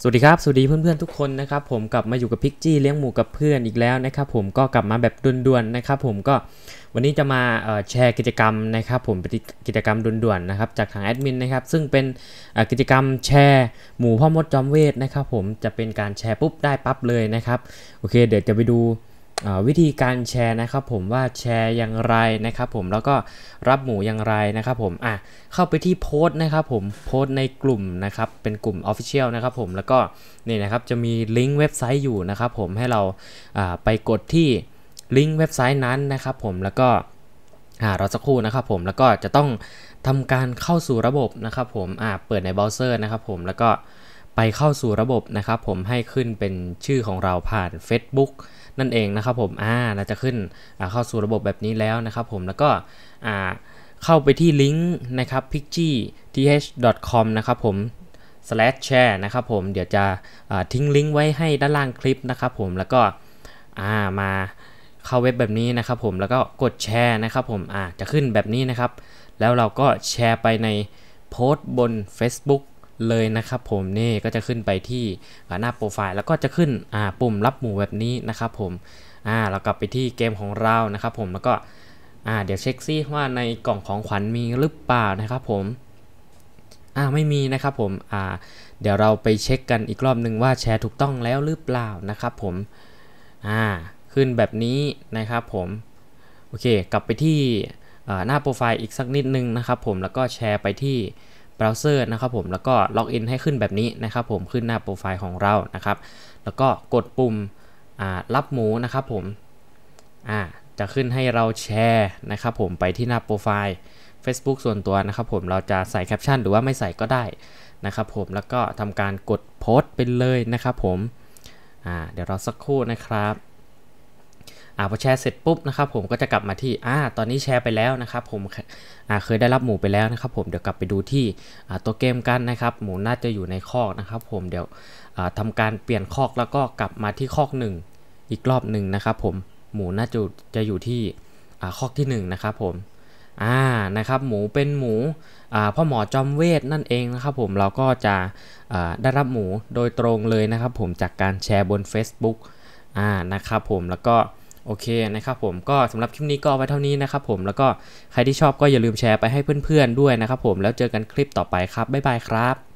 สวัสดีครับสวัสดีเพื่อนๆทุกคนนะครับผมกลับมาอยู่กับพิกจี้เลี้ยงหมูกับเพื่อนอีกแล้วนะครับผมก็กลับมาแบบด่วนๆนะครับผมก็วันนี้จะมาแชร์กิจกรรมนะครับผมเป็นกิจกรรมด่วนๆนะครับจากทางแอดมินนะครับซึ่งเป็นกิจกรรมแชร์หมูพ่อมดจอมเวทนะครับผมจะเป็นการแชร์ปุ๊บได้ปั๊บเลยนะครับโอเคเดี๋ยวจะไปดูวิธีการแชร์นะครับผมว่าแชร์อย่างไรนะครับผมแล้วก็รับหมูอย่างไรนะครับผมเข้าไปที่โพสต์นะครับผมโพสต์ในกลุ่มนะครับเป็นกลุ่ม Official นะครับผมแล้วก็นี่นะครับจะมีลิงก์เว็บไซต์อยู่นะครับผมให้เราไปกดที่ลิงก์เว็บไซต์นั้นนะครับผมแล้วก็เราสักครู่นะครับผมแล้วก็จะต้องทำการเข้าสู่ระบบนะครับผมเปิดในเบราว์เซอร์นะครับผมแล้วก็ไปเข้าสู่ระบบนะครับผมให้ขึ้นเป็นชื่อของเราผ่าน Facebook นั่นเองนะครับผมเราจะขึ้นเข้าสู่ระบบแบบนี้แล้วนะครับผมแล้วก็เข้าไปที่ลิงก์นะครับ picgyth.com นะครับผม /share นะครับผมเดี๋ยวจะทิ้งลิงก์ไว้ให้ด้านล่างคลิปนะครับผมแล้วก็มาเข้าเว็บแบบนี้นะครับผมแล้วก็กดแชร์นะครับผมจะขึ้นแบบนี้นะครับแล้วเราก็แชร์ไปในโพสต์บน Facebookเลยนะครับผมนี่ก็จะขึ้นไปที่หน้าโปรไฟล์แล้วก็จะขึ้นปุ่มรับหมูแบบนี้นะครับผมเรากลับไปที่เกมของเรานะครับผมแล้วก็เดี๋ยวเช็คซิว่าในกล่องของขวัญมีหรือเปล่านะครับผมไม่มีนะครับผมเดี๋ยวเราไปเช็คกันอีกรอบนึงว่าแชร์ถูกต้องแล้วหรือเปล่านะครับผมขึ้นแบบนี้นะครับผมโอเคกลับไปที่หน้าโปรไฟล์อีกสักนิดนึงนะครับผมแล้วก็แชร์ไปที่เบราว์เซอร์นะครับผมแล้วก็ล็อกอินให้ขึ้นแบบนี้นะครับผมขึ้นหน้าโปรไฟล์ของเรานะครับแล้วก็กดปุ่มรับหมูนะครับผมจะขึ้นให้เราแชร์นะครับผมไปที่หน้าโปรไฟล์ Facebook ส่วนตัวนะครับผมเราจะใส่แคปชั่นหรือว่าไม่ใส่ก็ได้นะครับผมแล้วก็ทำการกดโพสต์ไปเลยนะครับผมเดี๋ยวเราสักครู่นะครับพอแชร์เสร็จปุ๊บนะครับผมก็จะกลับมาที่ตอนนี้แชร์ไปแล้วนะครับผมเคยได้รับหมูไปแล้วนะครับผมเดี๋ยวกลับไปดูที่ตัวเกมกันนะครับหมูน่าจะอยู่ในคอกนะครับผมเดี๋ยวทำการเปลี่ยนคอกแล้วก็กลับมาที่คอกหนึ่งอีกรอบหนึ่งนะครับผมหมูน่าจะอยู่ที่คอกที่1นะครับผมนะครับหมูเป็นหมูพ่อหมอจอมเวทนั่นเองนะครับผมเราก็จะได้รับหมูโดยตรงเลยนะครับผมจากการแชร์บน Facebook นะครับผมแล้วก็โอเคนะครับผมก็สำหรับคลิปนี้ก็ไว้เท่านี้นะครับผมแล้วก็ใครที่ชอบก็อย่าลืมแชร์ไปให้เพื่อนๆด้วยนะครับผมแล้วเจอกันคลิปต่อไปครับบ๊ายบายครับ